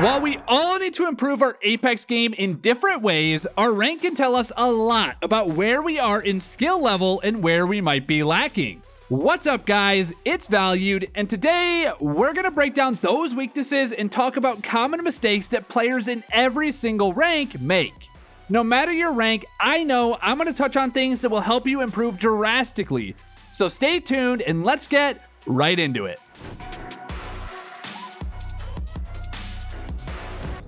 While we all need to improve our Apex game in different ways, our rank can tell us a lot about where we are in skill level and where we might be lacking. What's up, guys? It's Valued, and today we're gonna break down those weaknesses and talk about common mistakes that players in every single rank make. No matter your rank, I know I'm gonna touch on things that will help you improve drastically. So stay tuned and let's get right into it.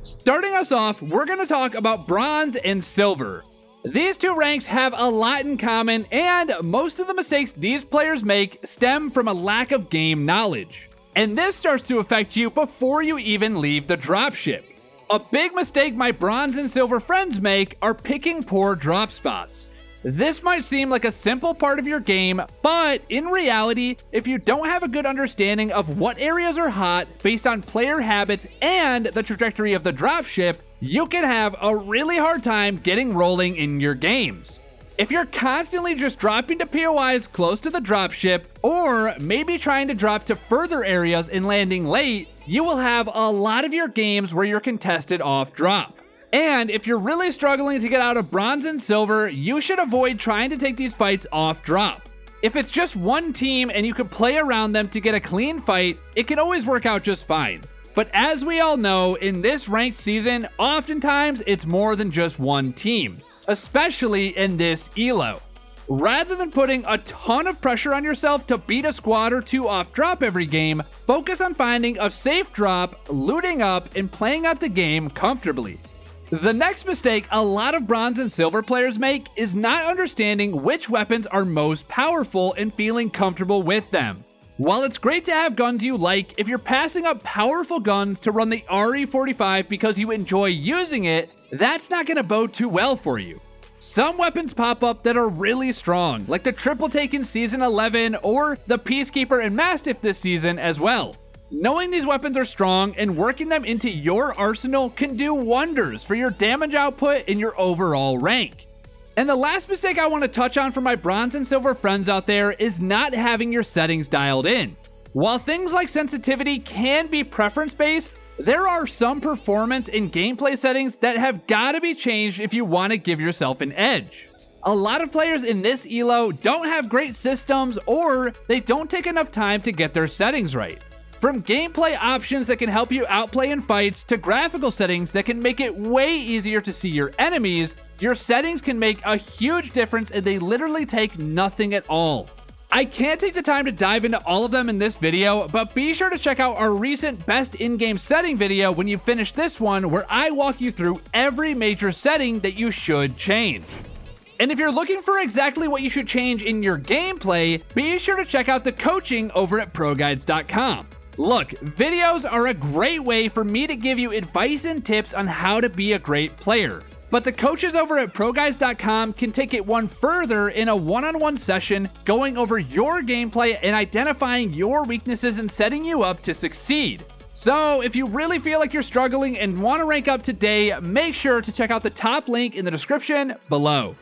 Starting us off, we're gonna talk about bronze and silver. These two ranks have a lot in common, and most of the mistakes these players make stem from a lack of game knowledge. And this starts to affect you before you even leave the dropship. A big mistake my bronze and silver friends make are picking poor drop spots. This might seem like a simple part of your game, but in reality, if you don't have a good understanding of what areas are hot based on player habits and the trajectory of the dropship, you can have a really hard time getting rolling in your games. If you're constantly just dropping to POIs close to the dropship, or maybe trying to drop to further areas and landing late, you will have a lot of your games where you're contested off drop. And if you're really struggling to get out of bronze and silver, you should avoid trying to take these fights off drop. If it's just one team and you can play around them to get a clean fight, it can always work out just fine. But as we all know, in this ranked season, oftentimes it's more than just one team, especially in this Elo. Rather than putting a ton of pressure on yourself to beat a squad or two off drop every game, focus on finding a safe drop, looting up, and playing out the game comfortably. The next mistake a lot of bronze and silver players make is not understanding which weapons are most powerful and feeling comfortable with them. While it's great to have guns you like, if you're passing up powerful guns to run the RE45 because you enjoy using it, that's not going to bode too well for you. Some weapons pop up that are really strong, like the Triple Take in Season 11 or the Peacekeeper and Mastiff this season as well. Knowing these weapons are strong and working them into your arsenal can do wonders for your damage output and your overall rank. And the last mistake I want to touch on for my bronze and silver friends out there is not having your settings dialed in. While things like sensitivity can be preference-based, there are some performance and gameplay settings that have got to be changed if you want to give yourself an edge. A lot of players in this Elo don't have great systems, or they don't take enough time to get their settings right. From gameplay options that can help you outplay in fights to graphical settings that can make it way easier to see your enemies, your settings can make a huge difference, and they literally take nothing at all. I can't take the time to dive into all of them in this video, but be sure to check out our recent best in-game setting video when you finish this one, where I walk you through every major setting that you should change. And if you're looking for exactly what you should change in your gameplay, be sure to check out the coaching over at ProGuides.com. Look, videos are a great way for me to give you advice and tips on how to be a great player. But the coaches over at ProGuides.com can take it one further in a one-on-one session, going over your gameplay and identifying your weaknesses and setting you up to succeed. So if you really feel like you're struggling and want to rank up today, make sure to check out the top link in the description below.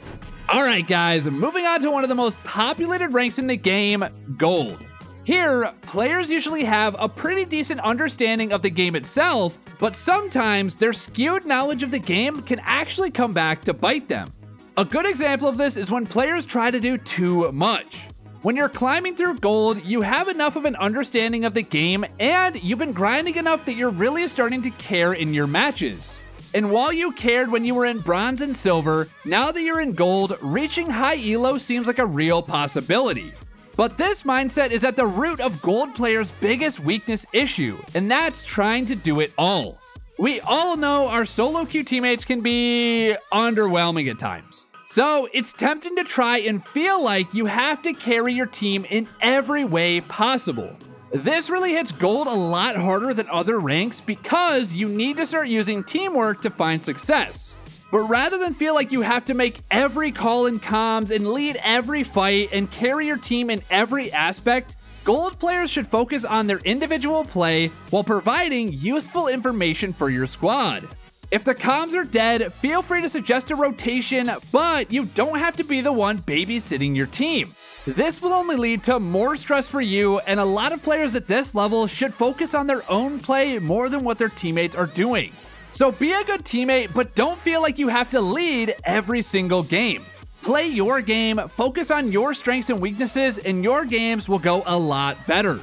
All right, guys, moving on to one of the most populated ranks in the game, gold. Here, players usually have a pretty decent understanding of the game itself, but sometimes their skewed knowledge of the game can actually come back to bite them. A good example of this is when players try to do too much. When you're climbing through gold, you have enough of an understanding of the game, and you've been grinding enough that you're really starting to care in your matches. And while you cared when you were in bronze and silver, now that you're in gold, reaching high elo seems like a real possibility. But this mindset is at the root of gold players' biggest weakness issue, and that's trying to do it all. We all know our solo queue teammates can be underwhelming at times. So it's tempting to try and feel like you have to carry your team in every way possible. This really hits gold a lot harder than other ranks because you need to start using teamwork to find success. But rather than feel like you have to make every call in comms and lead every fight and carry your team in every aspect, gold players should focus on their individual play while providing useful information for your squad. If the comms are dead, feel free to suggest a rotation, but you don't have to be the one babysitting your team. This will only lead to more stress for you, and a lot of players at this level should focus on their own play more than what their teammates are doing. So be a good teammate, but don't feel like you have to lead every single game. Play your game, focus on your strengths and weaknesses, and your games will go a lot better.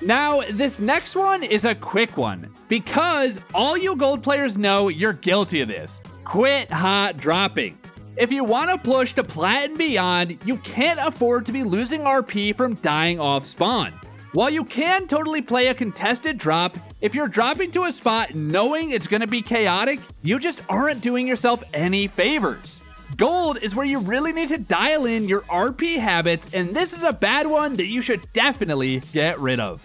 Now, this next one is a quick one, because all you gold players know you're guilty of this. Quit hot dropping. If you want to push to plat and beyond, you can't afford to be losing RP from dying off spawn. While you can totally play a contested drop, if you're dropping to a spot knowing it's going to be chaotic, you just aren't doing yourself any favors. Gold is where you really need to dial in your RP habits, and this is a bad one that you should definitely get rid of.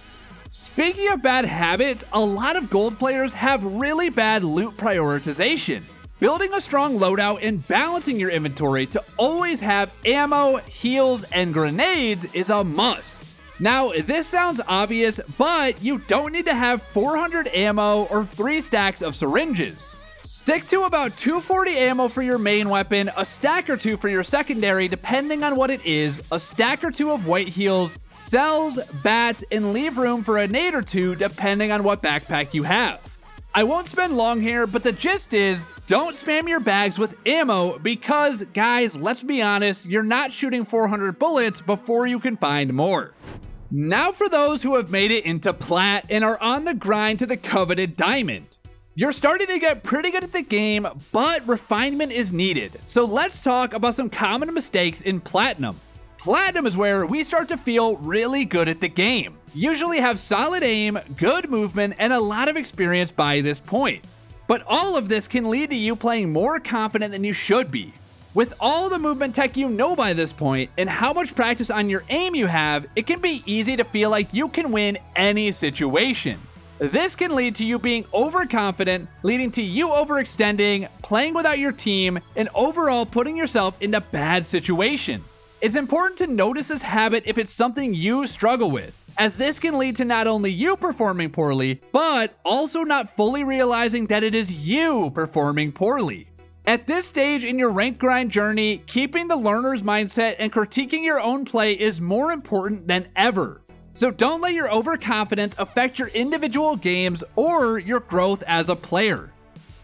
Speaking of bad habits, a lot of gold players have really bad loot prioritization. Building a strong loadout and balancing your inventory to always have ammo, heals, and grenades is a must. Now, this sounds obvious, but you don't need to have 400 ammo or 3 stacks of syringes. Stick to about 240 ammo for your main weapon, a stack or two for your secondary depending on what it is, a stack or two of white heals, cells, bats, and leave room for a nade or two depending on what backpack you have. I won't spend long here, but the gist is, don't spam your bags with ammo because, guys, let's be honest, you're not shooting 400 bullets before you can find more. Now for those who have made it into plat and are on the grind to the coveted diamond. You're starting to get pretty good at the game, but refinement is needed. So let's talk about some common mistakes in platinum. Platinum is where we start to feel really good at the game. Usually have solid aim, good movement, and a lot of experience by this point. But all of this can lead to you playing more confident than you should be. With all the movement tech you know by this point, and how much practice on your aim you have, it can be easy to feel like you can win any situation. This can lead to you being overconfident, leading to you overextending, playing without your team, and overall putting yourself into bad situation. It's important to notice this habit if it's something you struggle with, as this can lead to not only you performing poorly, but also not fully realizing that it is you performing poorly. At this stage in your rank grind journey, keeping the learner's mindset and critiquing your own play is more important than ever. So don't let your overconfidence affect your individual games or your growth as a player.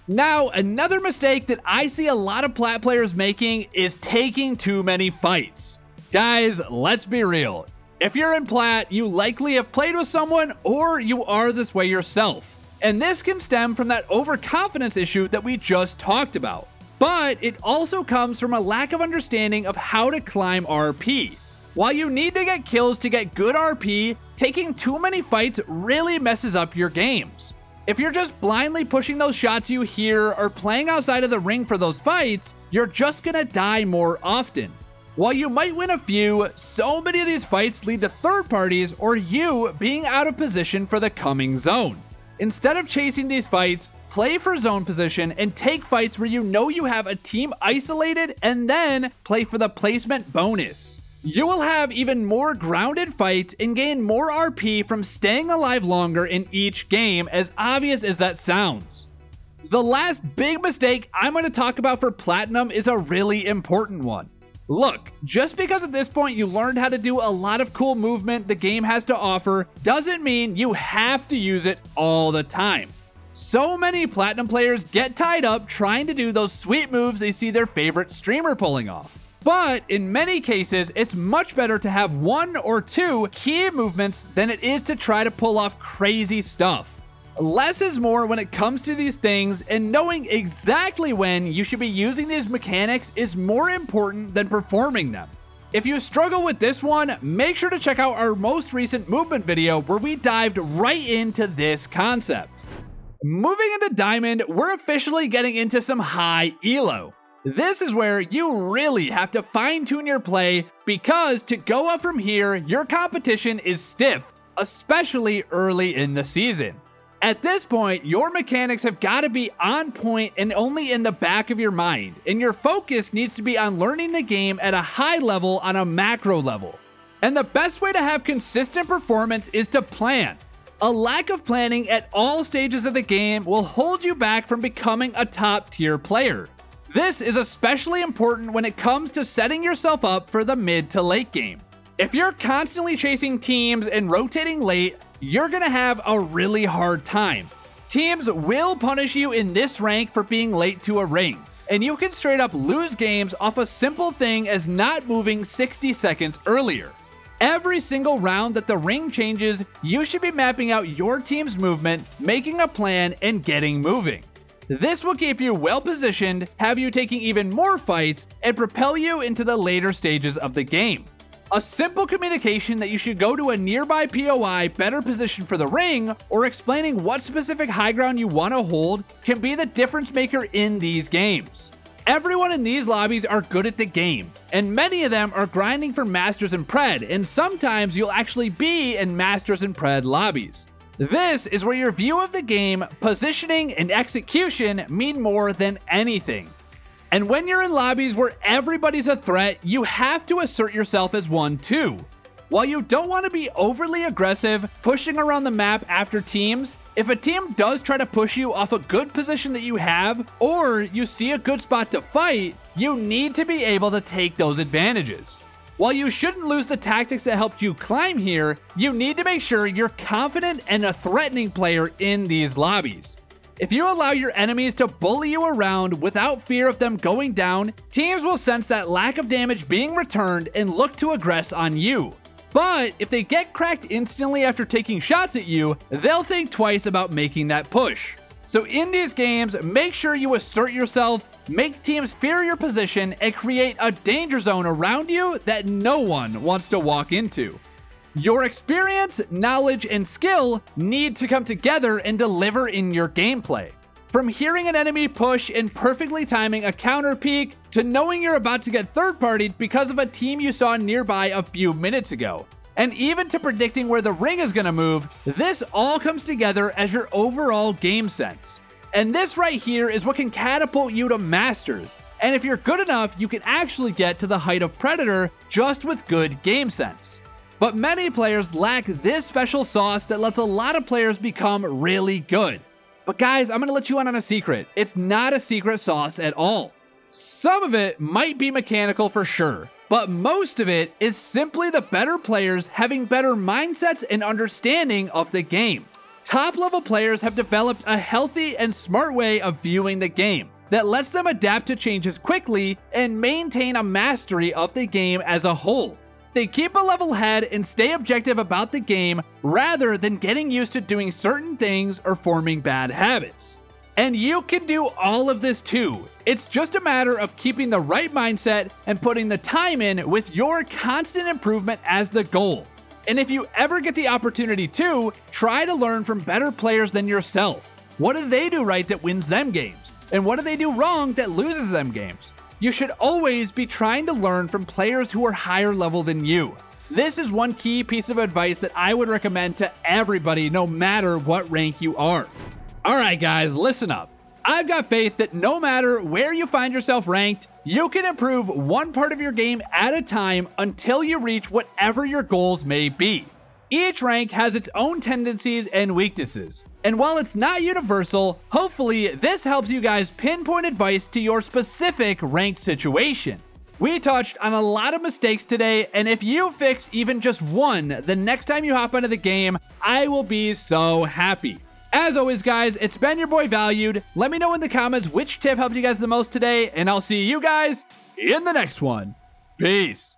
Now, another mistake that I see a lot of plat players making is taking too many fights. Guys, let's be real. If you're in plat, you likely have played with someone or you are this way yourself. And this can stem from that overconfidence issue that we just talked about. But it also comes from a lack of understanding of how to climb RP. While you need to get kills to get good RP, taking too many fights really messes up your games. If you're just blindly pushing those shots you hear or playing outside of the ring for those fights, you're just gonna die more often. While you might win a few, so many of these fights lead to third parties or you being out of position for the coming zone. Instead of chasing these fights, play for zone position and take fights where you know you have a team isolated and then play for the placement bonus. You will have even more grounded fights and gain more RP from staying alive longer in each game, as obvious as that sounds. The last big mistake I'm going to talk about for platinum is a really important one. Look, just because at this point you learned how to do a lot of cool movement the game has to offer doesn't mean you have to use it all the time. So many platinum players get tied up trying to do those sweet moves they see their favorite streamer pulling off. But in many cases, it's much better to have 1 or 2 key movements than it is to try to pull off crazy stuff. Less is more when it comes to these things, and knowing exactly when you should be using these mechanics is more important than performing them. If you struggle with this one, make sure to check out our most recent movement video where we dived right into this concept. Moving into Diamond, we're officially getting into some high Elo. This is where you really have to fine-tune your play because to go up from here, your competition is stiff, especially early in the season. At this point, your mechanics have got to be on point and only in the back of your mind, and your focus needs to be on learning the game at a high level on a macro level. And the best way to have consistent performance is to plan. A lack of planning at all stages of the game will hold you back from becoming a top-tier player. This is especially important when it comes to setting yourself up for the mid to late game. If you're constantly chasing teams and rotating late, you're gonna have a really hard time. Teams will punish you in this rank for being late to a ring, and you can straight up lose games off a simple thing as not moving 60 seconds earlier. Every single round that the ring changes, you should be mapping out your team's movement, making a plan, and getting moving. This will keep you well positioned, have you taking even more fights, and propel you into the later stages of the game. A simple communication that you should go to a nearby POI better positioned for the ring, or explaining what specific high ground you want to hold, can be the difference maker in these games. Everyone in these lobbies are good at the game, and many of them are grinding for Masters and Pred, and sometimes you'll actually be in Masters and Pred lobbies. This is where your view of the game, positioning, and execution mean more than anything. And when you're in lobbies where everybody's a threat, you have to assert yourself as one too. While you don't want to be overly aggressive, pushing around the map after teams, if a team does try to push you off a good position that you have, or you see a good spot to fight, you need to be able to take those advantages. While you shouldn't lose the tactics that helped you climb here, you need to make sure you're confident and a threatening player in these lobbies. If you allow your enemies to bully you around without fear of them going down, teams will sense that lack of damage being returned and look to aggress on you. But if they get cracked instantly after taking shots at you, they'll think twice about making that push. So in these games, make sure you assert yourself, make teams fear your position, and create a danger zone around you that no one wants to walk into. Your experience, knowledge, and skill need to come together and deliver in your gameplay. From hearing an enemy push and perfectly timing a counter peek, to knowing you're about to get third-partied because of a team you saw nearby a few minutes ago. And even to predicting where the ring is gonna move, this all comes together as your overall game sense. And this right here is what can catapult you to Masters. And if you're good enough, you can actually get to the height of Predator just with good game sense. But many players lack this special sauce that lets a lot of players become really good. But guys, I'm gonna let you in on a secret. It's not a secret sauce at all. Some of it might be mechanical for sure, but most of it is simply the better players having better mindsets and understanding of the game. Top level players have developed a healthy and smart way of viewing the game that lets them adapt to changes quickly and maintain a mastery of the game as a whole. They keep a level head and stay objective about the game rather than getting used to doing certain things or forming bad habits. And you can do all of this too. It's just a matter of keeping the right mindset and putting the time in with your constant improvement as the goal. And if you ever get the opportunity to, try to learn from better players than yourself. What do they do right that wins them games? And what do they do wrong that loses them games? You should always be trying to learn from players who are higher level than you. This is one key piece of advice that I would recommend to everybody, no matter what rank you are. All right, guys, listen up. I've got faith that no matter where you find yourself ranked, you can improve one part of your game at a time until you reach whatever your goals may be. Each rank has its own tendencies and weaknesses. And while it's not universal, hopefully this helps you guys pinpoint advice to your specific ranked situation. We touched on a lot of mistakes today, and if you fixed even just one, the next time you hop into the game, I will be so happy. As always, guys, it's been your boy Valued. Let me know in the comments which tip helped you guys the most today, and I'll see you guys in the next one. Peace.